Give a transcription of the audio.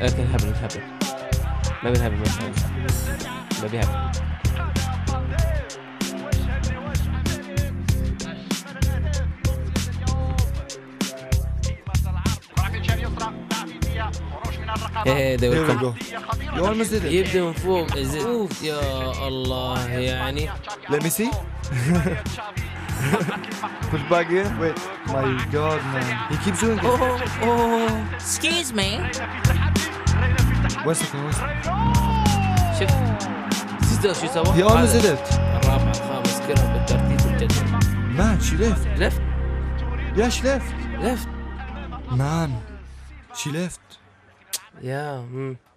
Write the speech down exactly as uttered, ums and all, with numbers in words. لكن هبل مش هبل. ما بيهبل مش هبل. ما بيهبل. ايه ده يا هو المسدس يبدا من فوق. اوف يا الله يعني لميسي push back here. Wait, my God, man. He keeps doing it. Oh, oh. Excuse me. What's the cause? شوف. زيد شو سوى؟ He almost did it. الرابع الخامس كلهم بالترتيب الجدول. Man, she left. Left. Yeah, she left. Left. Man, she left. Yeah.